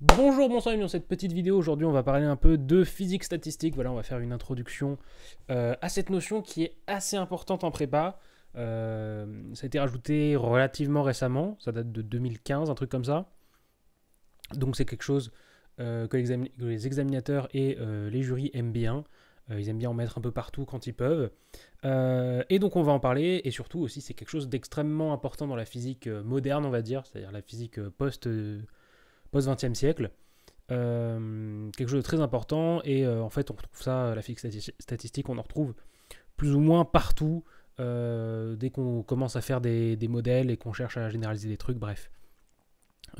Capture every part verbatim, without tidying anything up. Bonjour, bonsoir et bienvenue dans cette petite vidéo. Aujourd'hui on va parler un peu de physique statistique. Voilà, on va faire une introduction euh, à cette notion qui est assez importante en prépa. Euh, ça a été rajouté relativement récemment, ça date de deux mille quinze, un truc comme ça. Donc c'est quelque chose euh, que, l'exam- que les examinateurs et euh, les jurys aiment bien. Euh, ils aiment bien en mettre un peu partout quand ils peuvent. Euh, et donc on va en parler, et surtout aussi c'est quelque chose d'extrêmement important dans la physique euh, moderne, on va dire, c'est-à-dire la physique euh, post- euh, post-vingtième siècle, euh, quelque chose de très important, et euh, en fait on retrouve ça, la physique stati statistique, on en retrouve plus ou moins partout, euh, dès qu'on commence à faire des, des modèles et qu'on cherche à généraliser des trucs, bref.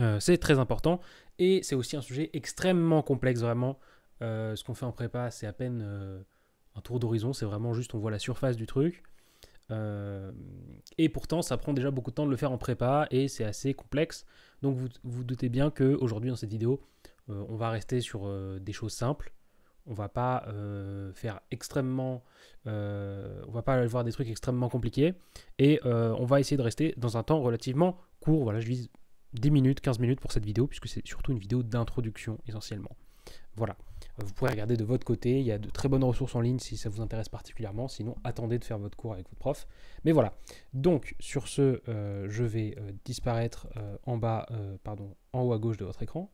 Euh, c'est très important, et c'est aussi un sujet extrêmement complexe, vraiment. Euh, ce qu'on fait en prépa, c'est à peine euh, un tour d'horizon, c'est vraiment juste, on voit la surface du truc, euh, et pourtant ça prend déjà beaucoup de temps de le faire en prépa, et c'est assez complexe. Donc vous vous doutez bien qu'aujourd'hui dans cette vidéo, euh, on va rester sur euh, des choses simples. On va pas euh, faire extrêmement, euh, on va pas aller voir des trucs extrêmement compliqués. Et euh, on va essayer de rester dans un temps relativement court. Voilà, je vise dix minutes, quinze minutes pour cette vidéo, puisque c'est surtout une vidéo d'introduction essentiellement. Voilà, vous pouvez regarder de votre côté, il y a de très bonnes ressources en ligne si ça vous intéresse particulièrement, sinon attendez de faire votre cours avec votre prof. Mais voilà, donc sur ce, euh, je vais euh, disparaître euh, en bas, euh, pardon, en haut à gauche de votre écran.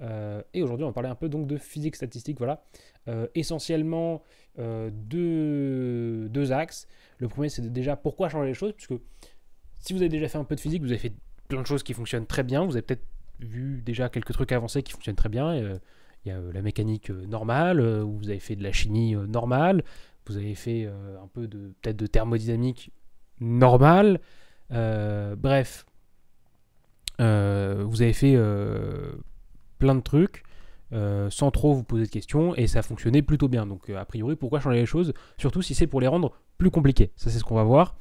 Euh, et aujourd'hui, on va parler un peu donc de physique statistique, voilà. Euh, essentiellement, euh, deux, deux axes. Le premier, c'est déjà pourquoi changer les choses, puisque si vous avez déjà fait un peu de physique, vous avez fait plein de choses qui fonctionnent très bien, vous avez peut-être vu déjà quelques trucs avancés qui fonctionnent très bien, et... Euh, il y a la mécanique normale, où vous avez fait de la chimie normale, vous avez fait un peu de peut-être de thermodynamique normale, euh, bref, euh, vous avez fait euh, plein de trucs euh, sans trop vous poser de questions, et ça fonctionnait plutôt bien. Donc a priori, pourquoi changer les choses, surtout si c'est pour les rendre plus compliquées? Ça, c'est ce qu'on va voir.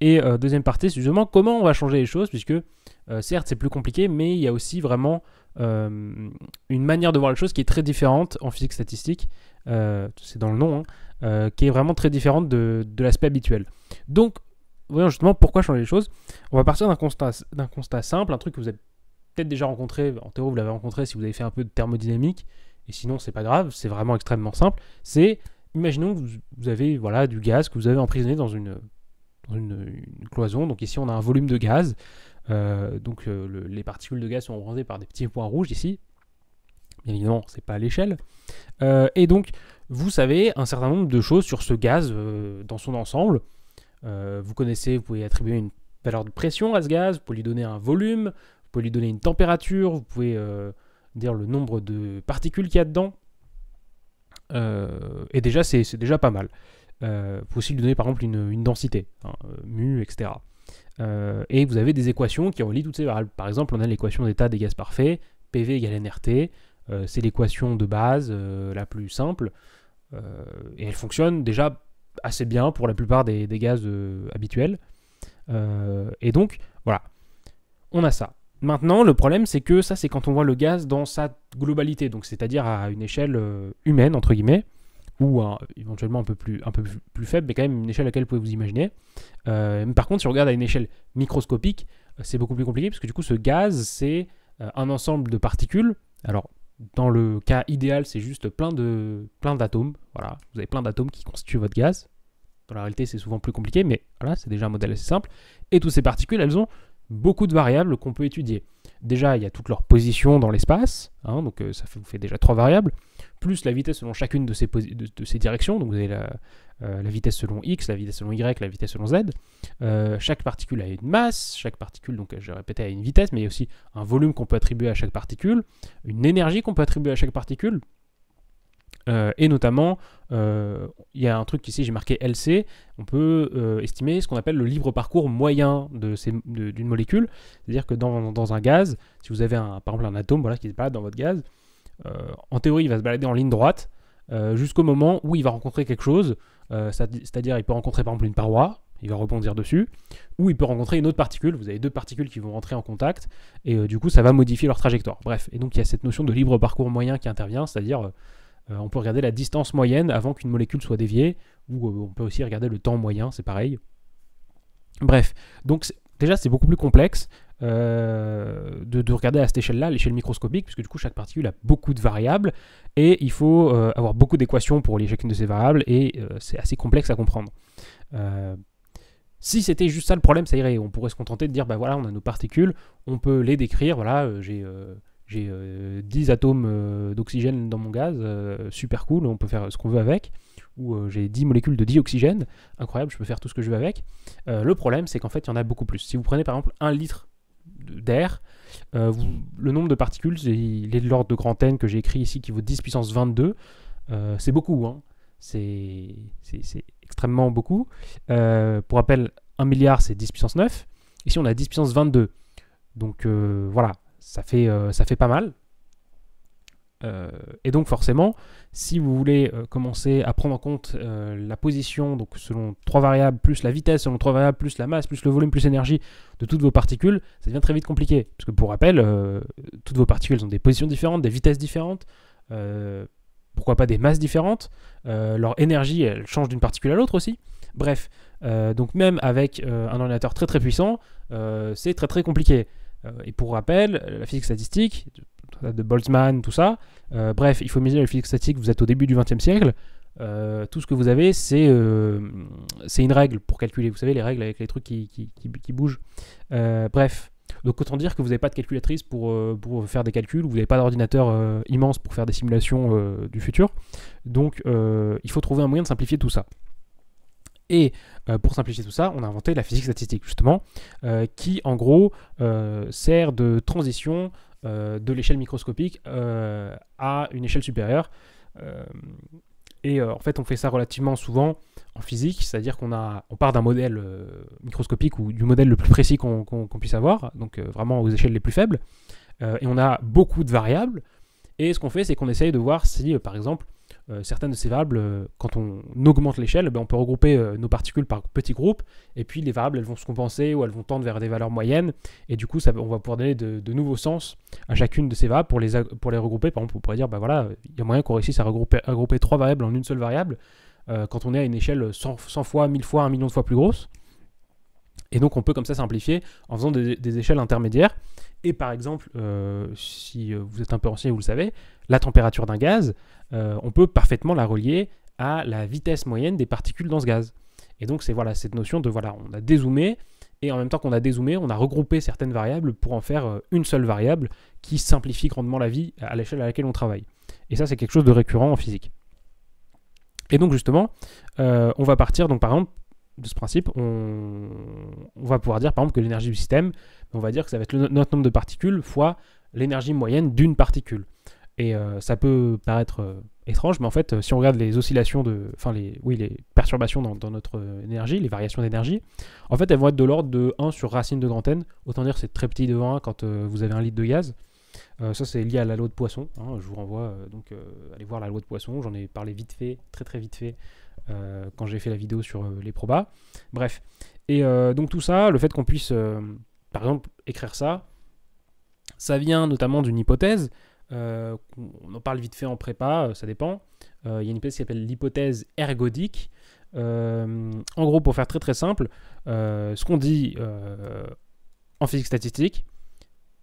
Et euh, deuxième partie, c'est justement comment on va changer les choses, puisque euh, certes c'est plus compliqué, mais il y a aussi vraiment euh, une manière de voir les choses qui est très différente en physique statistique, euh, c'est dans le nom, hein, euh, qui est vraiment très différente de, de l'aspect habituel. Donc, voyons justement pourquoi changer les choses. On va partir d'un constat, d'un constat simple, un truc que vous avez peut-être déjà rencontré, en théorie vous l'avez rencontré si vous avez fait un peu de thermodynamique, et sinon c'est pas grave, c'est vraiment extrêmement simple. C'est, imaginons que vous, vous avez voilà, du gaz que vous avez emprisonné dans une... Une, une cloison, donc ici on a un volume de gaz, euh, donc euh, le, les particules de gaz sont représentées par des petits points rouges ici, bien évidemment c'est pas à l'échelle, euh, et donc vous savez un certain nombre de choses sur ce gaz euh, dans son ensemble, euh, vous connaissez, vous pouvez attribuer une valeur de pression à ce gaz, vous pouvez lui donner un volume, vous pouvez lui donner une température, vous pouvez euh, dire le nombre de particules qu'il y a dedans, euh, et déjà c'est déjà pas mal. Euh, vous pouvez aussi lui donner par exemple une, une densité, hein, mu, et cetera. Euh, et vous avez des équations qui relient toutes ces variables. Par exemple, on a l'équation d'état des gaz parfaits, P V égale N R T, euh, c'est l'équation de base euh, la plus simple, euh, et elle fonctionne déjà assez bien pour la plupart des, des gaz euh, habituels. Euh, et donc, voilà, on a ça. Maintenant, le problème, c'est que ça, c'est quand on voit le gaz dans sa globalité, donc c'est-à-dire à une échelle euh, humaine, entre guillemets, ou un, éventuellement un peu, plus, un peu plus faible, mais quand même une échelle à laquelle vous pouvez vous imaginer. Euh, par contre, si on regarde à une échelle microscopique, c'est beaucoup plus compliqué, parce que du coup, ce gaz, c'est un ensemble de particules. Alors, dans le cas idéal, c'est juste plein de plein d'atomes. Voilà, vous avez plein d'atomes qui constituent votre gaz. Dans la réalité, c'est souvent plus compliqué, mais voilà, c'est déjà un modèle assez simple. Et toutes ces particules, elles ont beaucoup de variables qu'on peut étudier. Déjà, il y a toutes leurs positions dans l'espace, hein, donc euh, ça fait, vous fait déjà trois variables, plus la vitesse selon chacune de ces, de, de ces directions, donc vous avez la, euh, la vitesse selon x, la vitesse selon y, la vitesse selon z. Euh, chaque particule a une masse, chaque particule, donc je répétais, a une vitesse, mais il y a aussi un volume qu'on peut attribuer à chaque particule, une énergie qu'on peut attribuer à chaque particule, euh, et notamment, euh, il y a un truc ici, j'ai marqué L C, on peut euh, estimer ce qu'on appelle le libre parcours moyen d'une molécule, c'est-à-dire que dans, dans un gaz, si vous avez un, par exemple un atome voilà, qui se balade dans votre gaz, Euh, en théorie, il va se balader en ligne droite euh, jusqu'au moment où il va rencontrer quelque chose, euh, c'est-à-dire il peut rencontrer par exemple une paroi, il va rebondir dessus, ou il peut rencontrer une autre particule, vous avez deux particules qui vont rentrer en contact, et euh, du coup ça va modifier leur trajectoire. Bref, et donc il y a cette notion de libre parcours moyen qui intervient, c'est-à-dire euh, on peut regarder la distance moyenne avant qu'une molécule soit déviée, ou euh, on peut aussi regarder le temps moyen, c'est pareil. Bref, donc déjà c'est beaucoup plus complexe, euh, de, de regarder à cette échelle-là, l'échelle microscopique, puisque du coup chaque particule a beaucoup de variables, et il faut euh, avoir beaucoup d'équations pour lier chacune de ces variables, et euh, c'est assez complexe à comprendre. Euh, Si c'était juste ça le problème, ça irait. On pourrait se contenter de dire, bah voilà, on a nos particules, on peut les décrire, voilà, euh, j'ai euh, euh, dix atomes euh, d'oxygène dans mon gaz, euh, super cool, on peut faire ce qu'on veut avec, ou euh, j'ai dix molécules de dioxygène, incroyable, je peux faire tout ce que je veux avec. Euh, le problème, c'est qu'en fait, il y en a beaucoup plus. Si vous prenez par exemple un litre d'air, euh, le nombre de particules, il est de l'ordre de grand N que j'ai écrit ici, qui vaut dix puissance vingt-deux, euh, c'est beaucoup, hein. C'est extrêmement beaucoup. Euh, pour rappel, un milliard, c'est dix puissance neuf. Ici, on a dix puissance vingt-deux. Donc euh, voilà, ça fait, euh, ça fait pas mal. Euh, et donc forcément, si vous voulez euh, commencer à prendre en compte euh, la position, donc selon trois variables, plus la vitesse, selon trois variables, plus la masse, plus le volume, plus l'énergie de toutes vos particules, ça devient très vite compliqué. Parce que pour rappel, euh, toutes vos particules ont des positions différentes, des vitesses différentes, euh, pourquoi pas des masses différentes, euh, leur énergie elle change d'une particule à l'autre aussi. Bref, euh, donc même avec euh, un ordinateur très très puissant, euh, c'est très très compliqué. Euh, et pour rappel, la physique statistique, de Boltzmann, tout ça, euh, bref, il faut imaginer la physique statistique, vous êtes au début du vingtième siècle, euh, tout ce que vous avez c'est euh, c'est une règle pour calculer, vous savez les règles avec les trucs qui, qui, qui, qui bougent, euh, bref. Donc autant dire que vous n'avez pas de calculatrice pour, euh, pour faire des calculs, vous n'avez pas d'ordinateur euh, immense pour faire des simulations euh, du futur. Donc euh, il faut trouver un moyen de simplifier tout ça. Et euh, pour simplifier tout ça, on a inventé la physique statistique justement, euh, qui en gros euh, sert de transition euh, de l'échelle microscopique euh, à une échelle supérieure. Euh, Et euh, en fait, on fait ça relativement souvent en physique, c'est-à-dire qu'on a, on part d'un modèle euh, microscopique ou du modèle le plus précis qu'on qu'on, qu'on puisse avoir, donc euh, vraiment aux échelles les plus faibles, euh, et on a beaucoup de variables, et ce qu'on fait, c'est qu'on essaye de voir si, euh, par exemple, euh, certaines de ces variables, euh, quand on augmente l'échelle, ben, on peut regrouper euh, nos particules par petits groupes, et puis les variables, elles vont se compenser ou elles vont tendre vers des valeurs moyennes, et du coup, ça, on va pouvoir donner de, de nouveaux sens à chacune de ces variables pour les, pour les regrouper. Par exemple, on pourrait dire, ben voilà, il y a moyen qu'on réussisse à regrouper, à regrouper trois variables en une seule variable, euh, quand on est à une échelle cent fois, mille fois, un million de fois plus grosse. Et donc on peut comme ça simplifier en faisant des, des échelles intermédiaires. Et par exemple, euh, si vous êtes un peu ancien, vous le savez, la température d'un gaz, euh, on peut parfaitement la relier à la vitesse moyenne des particules dans ce gaz. Et donc c'est voilà, cette notion de, voilà, on a dézoomé, et en même temps qu'on a dézoomé, on a regroupé certaines variables pour en faire une seule variable qui simplifie grandement la vie à l'échelle à laquelle on travaille. Et ça, c'est quelque chose de récurrent en physique. Et donc justement, euh, on va partir, donc par exemple, de ce principe, on, on va pouvoir dire par exemple que l'énergie du système, on va dire que ça va être le, notre nombre de particules fois l'énergie moyenne d'une particule. Et euh, ça peut paraître euh, étrange, mais en fait, euh, si on regarde les oscillations, de, enfin les, oui, les perturbations dans, dans notre énergie, les variations d'énergie, en fait, elles vont être de l'ordre de un sur racine de grand N. Autant dire c'est très petit devant un quand euh, vous avez un litre de gaz. Euh, ça, c'est lié à la loi de Poisson. Hein, je vous renvoie, euh, donc, euh, allez voir la loi de Poisson. J'en ai parlé vite fait, très très vite fait, Euh, quand j'ai fait la vidéo sur euh, les probas. Bref, et euh, donc tout ça, le fait qu'on puisse, euh, par exemple, écrire ça, ça vient notamment d'une hypothèse, euh, on en parle vite fait en prépa, euh, ça dépend, il euh, y a une hypothèse qui s'appelle l'hypothèse ergodique. Euh, en gros, pour faire très très simple, euh, ce qu'on dit euh, en physique statistique,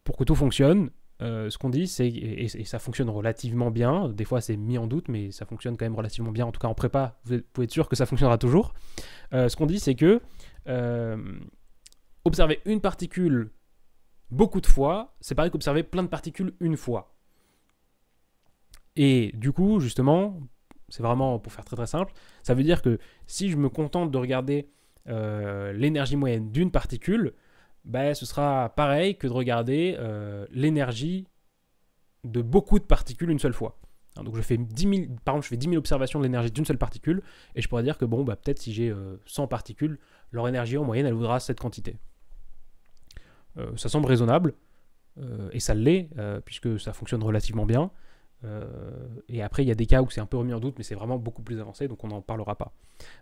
pour que tout fonctionne, Euh, ce qu'on dit, c'est, et, et ça fonctionne relativement bien, des fois c'est mis en doute, mais ça fonctionne quand même relativement bien, en tout cas en prépa, vous pouvez être sûr que ça fonctionnera toujours. Euh, ce qu'on dit, c'est que euh, observer une particule beaucoup de fois, c'est pareil qu'observer plein de particules une fois. Et du coup, justement, c'est vraiment pour faire très très simple, ça veut dire que si je me contente de regarder euh, l'énergie moyenne d'une particule, ben, ce sera pareil que de regarder euh, l'énergie de beaucoup de particules une seule fois. Hein, donc je fais dix mille, par exemple, je fais dix mille observations de l'énergie d'une seule particule, et je pourrais dire que bon, ben, peut-être si j'ai euh, cent particules, leur énergie en moyenne, elle vaudra cette quantité. Euh, ça semble raisonnable, euh, et ça l'est, euh, puisque ça fonctionne relativement bien. Euh, et après, il y a des cas où c'est un peu remis en doute, mais c'est vraiment beaucoup plus avancé, donc on n'en parlera pas.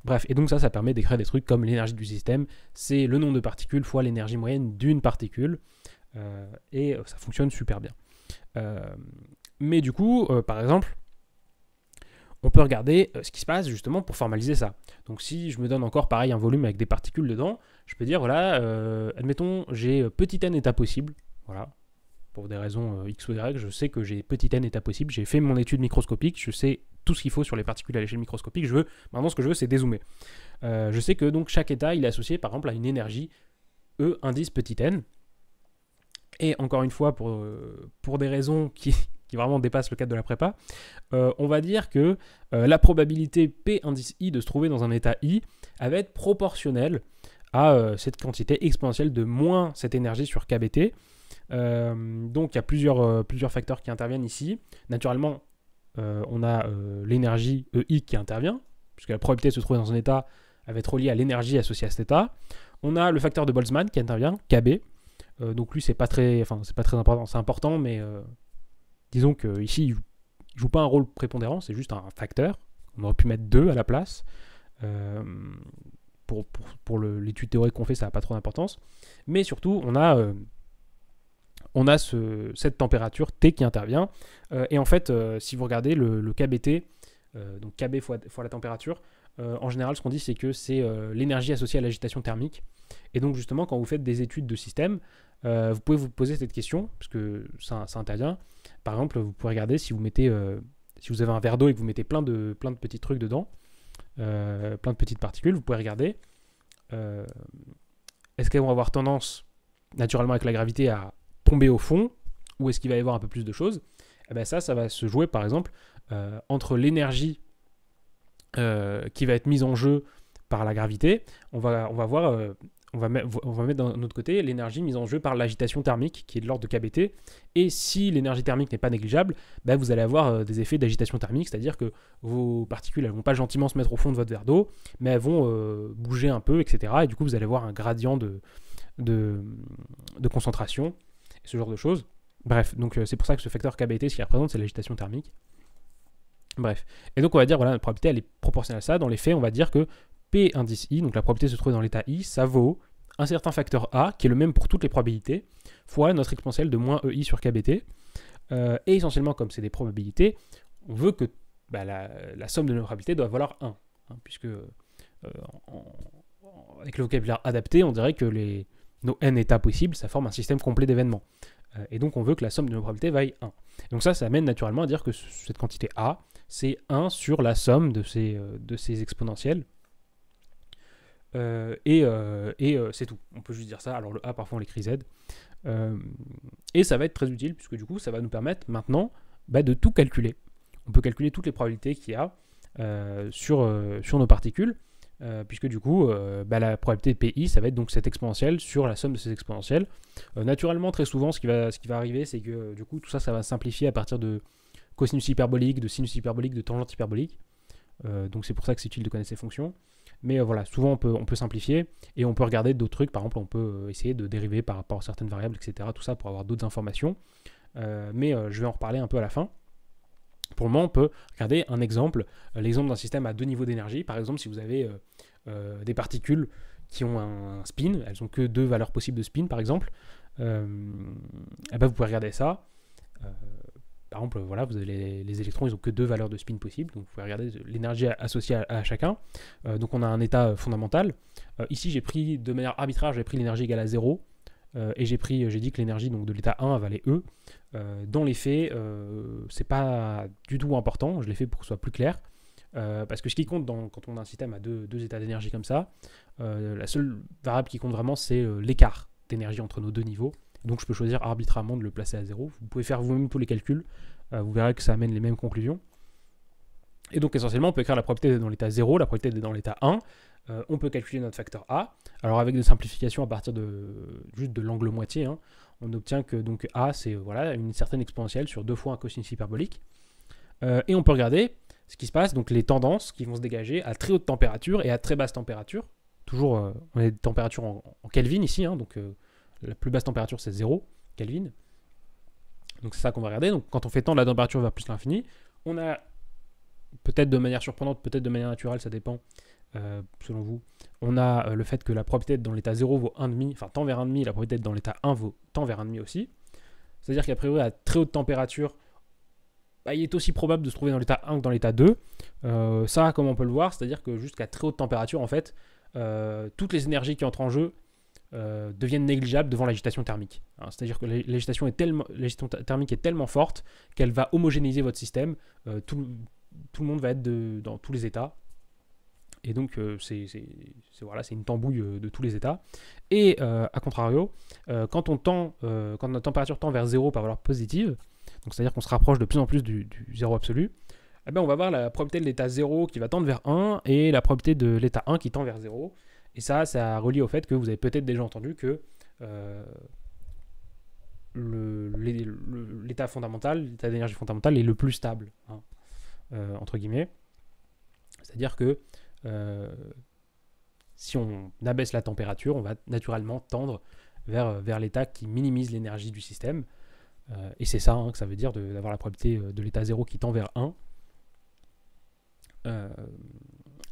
Bref, et donc ça, ça permet d'écrire des trucs comme l'énergie du système, c'est le nombre de particules fois l'énergie moyenne d'une particule, euh, et ça fonctionne super bien. Euh, mais du coup, euh, par exemple, on peut regarder euh, ce qui se passe justement pour formaliser ça. Donc si je me donne encore pareil un volume avec des particules dedans, je peux dire voilà, euh, admettons j'ai petit n état possible, voilà, pour des raisons euh, x ou y, je sais que j'ai petit n état possible, j'ai fait mon étude microscopique, je sais tout ce qu'il faut sur les particules à l'échelle microscopique, je veux, maintenant ce que je veux c'est dézoomer. Euh, je sais que donc chaque état il est associé par exemple à une énergie E indice petit n, et encore une fois pour, euh, pour des raisons qui... qui vraiment dépasse le cadre de la prépa, euh, on va dire que euh, la probabilité P indice I de se trouver dans un état I, elle va être proportionnelle à euh, cette quantité exponentielle de moins cette énergie sur K B T. Euh, donc il y a plusieurs, euh, plusieurs facteurs qui interviennent ici. Naturellement, euh, on a euh, l'énergie E I qui intervient, puisque la probabilité de se trouver dans un état, elle va être reliée à l'énergie associée à cet état. On a le facteur de Boltzmann qui intervient, K B. Euh, donc lui, c'est pas très, enfin, c'est pas très important, c'est important, mais... Euh, disons qu'ici, il ne joue pas un rôle prépondérant, c'est juste un facteur. On aurait pu mettre deux à la place. Euh, pour pour, pour l'étude théorique qu'on fait, ça n'a pas trop d'importance. Mais surtout, on a, euh, on a ce, cette température T qui intervient. Euh, et en fait, euh, si vous regardez le, le K B T, euh, donc K B fois, fois la température, euh, en général, ce qu'on dit, c'est que c'est euh, l'énergie associée à l'agitation thermique. Et donc, justement, quand vous faites des études de système, euh, vous pouvez vous poser cette question, parce que ça, ça intervient. Par exemple, vous pouvez regarder si vous mettez, euh, si vous avez un verre d'eau et que vous mettez plein de, plein de petits trucs dedans, euh, plein de petites particules, vous pouvez regarder euh, est-ce qu'elles vont avoir tendance, naturellement avec la gravité, à tomber au fond, ou est-ce qu'il va y avoir un peu plus de choses? Et bien ça, ça va se jouer, par exemple, euh, entre l'énergie euh, qui va être mise en jeu par la gravité. On va, on va voir... Euh, On va, on va mettre d'un autre côté l'énergie mise en jeu par l'agitation thermique qui est de l'ordre de K B T. Et si l'énergie thermique n'est pas négligeable, bah vous allez avoir des effets d'agitation thermique, c'est-à-dire que vos particules elles vont pas gentiment se mettre au fond de votre verre d'eau, mais elles vont euh, bouger un peu, et cetera. Et du coup, vous allez avoir un gradient de, de, de concentration, ce genre de choses. Bref, donc c'est pour ça que ce facteur K B T, ce qu'il représente, c'est l'agitation thermique. Bref. Et donc, on va dire, voilà, la probabilité, elle est proportionnelle à ça. Dans les faits, on va dire que P indice I, donc la probabilité de se trouver dans l'état I, ça vaut un certain facteur A, qui est le même pour toutes les probabilités, fois notre exponentielle de moins E I sur K B T. Euh, et essentiellement, comme c'est des probabilités, on veut que bah, la, la somme de nos probabilités doit valoir un. Hein, puisque, euh, en, en, avec le vocabulaire adapté, on dirait que les, nos n états possibles, ça forme un système complet d'événements. Euh, et donc, on veut que la somme de nos probabilités vaille un. Donc ça, ça amène naturellement à dire que cette quantité A, c'est un sur la somme de ces, de ces exponentielles. Euh, et euh, et euh, c'est tout, on peut juste dire ça. Alors le A parfois on l'écrit Z, euh, et ça va être très utile puisque du coup ça va nous permettre maintenant bah, de tout calculer. On peut calculer toutes les probabilités qu'il y a euh, sur, euh, sur nos particules, euh, puisque du coup euh, bah, la probabilité de P I ça va être donc cette exponentielle sur la somme de ces exponentielles. Euh, naturellement très souvent ce qui va, ce qui va arriver c'est que euh, du coup tout ça ça va simplifier à partir de cosinus hyperbolique, de sinus hyperbolique, de tangente hyperbolique, euh, donc c'est pour ça que c'est utile de connaître ces fonctions. Mais euh, voilà, souvent on peut, on peut simplifier et on peut regarder d'autres trucs. Par exemple, on peut essayer de dériver par rapport à certaines variables, et cetera. Tout ça pour avoir d'autres informations. Euh, mais euh, je vais en reparler un peu à la fin. Pour le moment, on peut regarder un exemple, euh, l'exemple d'un système à deux niveaux d'énergie. Par exemple, si vous avez euh, euh, des particules qui ont un spin, elles n'ont que deux valeurs possibles de spin, par exemple. Euh, et ben vous pouvez regarder ça. Euh, par exemple, voilà, vous avez les, les électrons, ils n'ont que deux valeurs de spin possibles, donc vous pouvez regarder l'énergie associée à, à chacun. Euh, donc on a un état fondamental. Euh, ici, j'ai pris de manière arbitraire, j'ai pris l'énergie égale à zéro, euh, et j'ai pris, j'ai dit que l'énergie de l'état un valait E. Euh, dans les faits, euh, c'est pas du tout important, je l'ai fait pour que ce soit plus clair, euh, parce que ce qui compte dans, quand on a un système à deux, deux états d'énergie comme ça, euh, la seule variable qui compte vraiment, c'est euh, l'écart d'énergie entre nos deux niveaux. Donc je peux choisir arbitrairement de le placer à zéro. Vous pouvez faire vous-même tous les calculs. Euh, vous verrez que ça amène les mêmes conclusions. Et donc essentiellement, on peut écrire la probabilité dans l'état zéro, la probabilité dans l'état un. Euh, on peut calculer notre facteur A. Alors avec des simplifications à partir de juste de l'angle moitié, hein, on obtient que donc A, c'est voilà, une certaine exponentielle sur deux fois un cosinus hyperbolique. Euh, et on peut regarder ce qui se passe, donc les tendances qui vont se dégager à très haute température et à très basse température. Toujours, euh, on a des températures en, en Kelvin ici, hein, donc... Euh, la plus basse température, c'est zéro Kelvin. Donc c'est ça qu'on va regarder. Donc quand on fait tendre la température vers plus l'infini, on a peut-être de manière surprenante, peut-être de manière naturelle, ça dépend euh, selon vous. On a euh, le fait que la probabilité d'être dans l'état zéro vaut un virgule cinq, enfin tend vers un virgule cinq, la probabilité d'être dans l'état un vaut tend vers un virgule cinq aussi. C'est-à-dire qu'à priori, à très haute température, bah, il est aussi probable de se trouver dans l'état un que dans l'état deux. Euh, ça, comme on peut le voir, c'est-à-dire que jusqu'à très haute température, en fait, euh, toutes les énergies qui entrent en jeu euh, deviennent négligeables devant l'agitation thermique. Hein, c'est-à-dire que l'agitation est tellement, l'agitation thermique est tellement forte qu'elle va homogénéiser votre système. Euh, tout, tout le monde va être de, dans tous les états. Et donc, euh, c'est voilà, une tambouille euh, de tous les états. Et, euh, à contrario, euh, quand, on tend, euh, quand notre température tend vers zéro par valeur positive, donc c'est-à-dire qu'on se rapproche de plus en plus du, du zéro absolu, eh bien on va voir la probabilité de l'état zéro qui va tendre vers un et la probabilité de l'état un qui tend vers zéro. Et ça, ça relie au fait que vous avez peut-être déjà entendu que euh, l'état fondamental, l'état d'énergie fondamentale est le plus stable, hein, euh, entre guillemets. C'est-à-dire que Euh, si on abaisse la température, on va naturellement tendre vers, vers l'état qui minimise l'énergie du système. Euh, et c'est ça hein, que ça veut dire d'avoir la probabilité de l'état zéro qui tend vers un. Euh,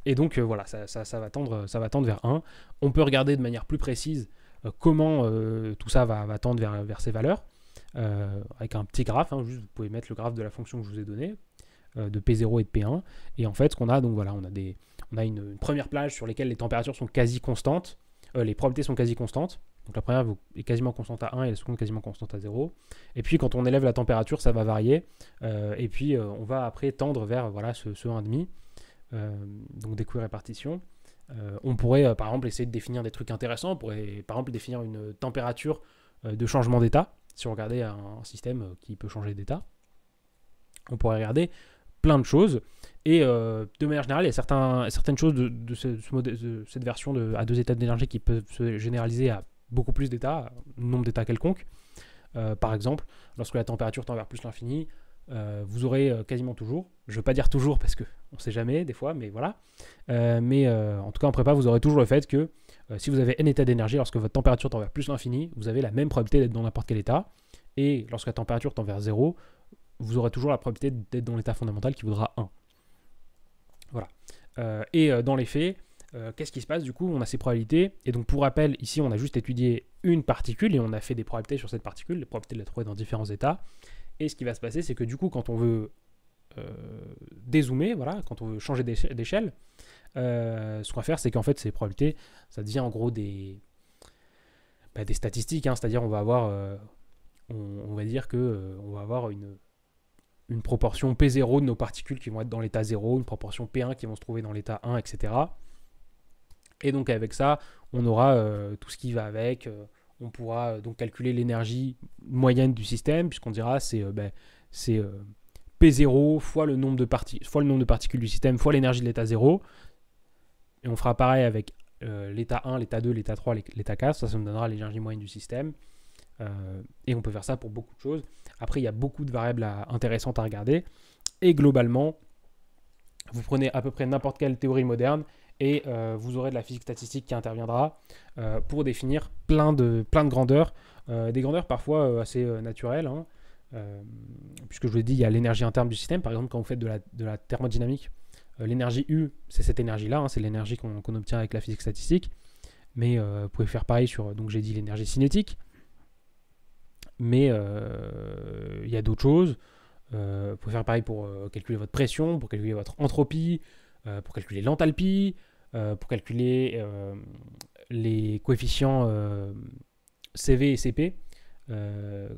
et donc euh, voilà, ça, ça, ça, va tendre, ça va tendre vers un. On peut regarder de manière plus précise euh, comment euh, tout ça va, va tendre vers, vers ces valeurs. Euh, avec un petit graphe, hein, juste vous pouvez mettre le graphe de la fonction que je vous ai donnée, de P zéro et de P un, et en fait ce qu'on a, donc voilà, on a, des, on a une, une première plage sur lesquelles les températures sont quasi constantes, euh, les probabilités sont quasi constantes, donc la première est quasiment constante à un et la seconde quasiment constante à zéro, et puis quand on élève la température ça va varier, euh, et puis euh, on va après tendre vers voilà, ce, ce un virgule cinq, euh, donc découvrir répartition. Euh, on pourrait euh, par exemple essayer de définir des trucs intéressants, on pourrait par exemple définir une température euh, de changement d'état, si on regardait un, un système qui peut changer d'état, on pourrait regarder plein de choses, et euh, de manière générale, il y a certains, certaines choses de, de, ce, de cette version de, à deux états d'énergie qui peuvent se généraliser à beaucoup plus d'états, nombre d'états quelconque. Euh, par exemple, lorsque la température tend vers plus l'infini, euh, vous aurez quasiment toujours, je ne veux pas dire toujours parce qu'on ne sait jamais des fois, mais voilà, euh, mais euh, en tout cas en prépa, vous aurez toujours le fait que euh, si vous avez n états d'énergie, lorsque votre température tend vers plus l'infini, vous avez la même probabilité d'être dans n'importe quel état, et lorsque la température tend vers zéro, vous aurez toujours la probabilité d'être dans l'état fondamental qui vaudra un. Voilà. Euh, et euh, dans les faits, euh, qu'est-ce qui se passe du coup? On a ces probabilités. Et donc pour rappel, ici on a juste étudié une particule et on a fait des probabilités sur cette particule, les probabilités de la trouver dans différents états. Et ce qui va se passer, c'est que du coup quand on veut euh, dézoomer, voilà, quand on veut changer d'échelle, euh, ce qu'on va faire, c'est qu'en fait ces probabilités, ça devient en gros des, bah, des statistiques. Hein, c'est-à-dire on va avoir, euh, on, on va dire que euh, on va avoir une une proportion P zéro de nos particules qui vont être dans l'état zéro, une proportion P un qui vont se trouver dans l'état un, et cetera. Et donc avec ça, on aura euh, tout ce qui va avec. Euh, on pourra euh, donc calculer l'énergie moyenne du système, puisqu'on dira c'est euh, ben, c'est euh, P zéro fois le, nombre de fois le nombre de particules du système, fois l'énergie de l'état zéro. Et on fera pareil avec euh, l'état un, l'état deux, l'état trois, l'état quatre. Ça, ça nous donnera l'énergie moyenne du système. Euh, et on peut faire ça pour beaucoup de choses. Après, il y a beaucoup de variables à, intéressantes à regarder. Et globalement, vous prenez à peu près n'importe quelle théorie moderne et euh, vous aurez de la physique statistique qui interviendra euh, pour définir plein de, plein de grandeurs. Euh, des grandeurs parfois euh, assez euh, naturelles. Hein, euh, puisque je vous l'ai dit, il y a l'énergie interne du système. Par exemple, quand vous faites de la, de la thermodynamique, euh, l'énergie U, c'est cette énergie-là. Hein, c'est l'énergie qu'on qu'on obtient avec la physique statistique. Mais euh, vous pouvez faire pareil sur, donc j'ai dit l'énergie cinétique. Mais il euh, y a d'autres choses. Euh, vous pouvez faire pareil pour euh, calculer votre pression, pour calculer votre entropie, euh, pour calculer l'enthalpie, euh, pour calculer euh, les coefficients euh, C V et C P. Euh,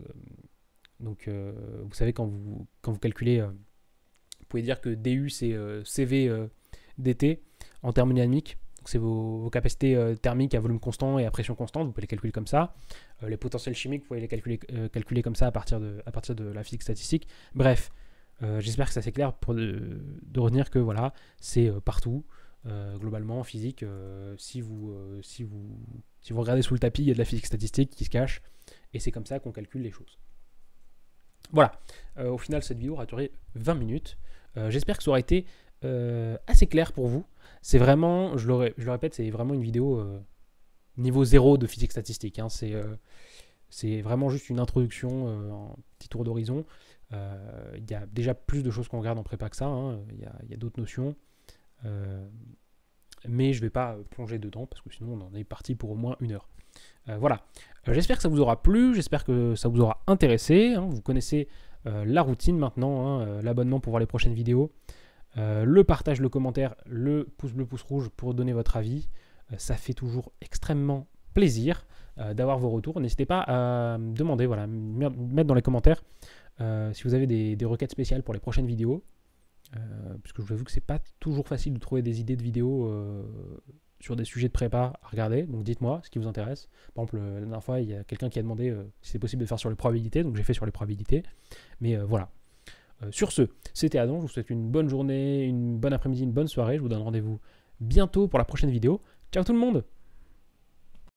donc, euh, vous savez, quand vous, quand vous calculez, euh, vous pouvez dire que D U, c'est euh, C V euh, D T en thermodynamique. C'est vos, vos capacités euh, thermiques à volume constant et à pression constante, vous pouvez les calculer comme ça. Euh, les potentiels chimiques, vous pouvez les calculer, euh, calculer comme ça à partir, de, à partir de la physique statistique. Bref, euh, j'espère que ça c'est clair pour de, de retenir que voilà, c'est euh, partout, euh, globalement en physique. Euh, si, vous, euh, si, vous, si vous regardez sous le tapis, il y a de la physique statistique qui se cache, et c'est comme ça qu'on calcule les choses. Voilà, euh, au final cette vidéo aura duré vingt minutes. Euh, j'espère que ça aura été euh, assez clair pour vous. C'est vraiment, je le, je le répète, c'est vraiment une vidéo euh, niveau zéro de physique statistique. Hein. C'est euh, vraiment juste une introduction, euh, un petit tour d'horizon. Il euh, y a déjà plus de choses qu'on regarde en prépa que ça. Il hein. y a, a d'autres notions. Euh, mais je ne vais pas plonger dedans parce que sinon on en est parti pour au moins une heure. Euh, voilà. Euh, j'espère que ça vous aura plu. J'espère que ça vous aura intéressé. Hein. Vous connaissez euh, la routine maintenant, hein, euh, l'abonnement pour voir les prochaines vidéos, euh, le partage, le commentaire, le pouce bleu, pouce rouge pour donner votre avis. Euh, ça fait toujours extrêmement plaisir euh, d'avoir vos retours. N'hésitez pas à me demander, voilà, mettre dans les commentaires euh, si vous avez des, des requêtes spéciales pour les prochaines vidéos. Euh, puisque je vous avoue que c'est pas toujours facile de trouver des idées de vidéos euh, sur des sujets de prépa à regarder, donc dites-moi ce qui vous intéresse. Par exemple, euh, la dernière fois, il y a quelqu'un qui a demandé euh, si c'est possible de faire sur les probabilités, donc j'ai fait sur les probabilités, mais euh, voilà. Euh, sur ce, c'était Adam, je vous souhaite une bonne journée, une bonne après-midi, une bonne soirée, je vous donne rendez-vous bientôt pour la prochaine vidéo. Ciao tout le monde!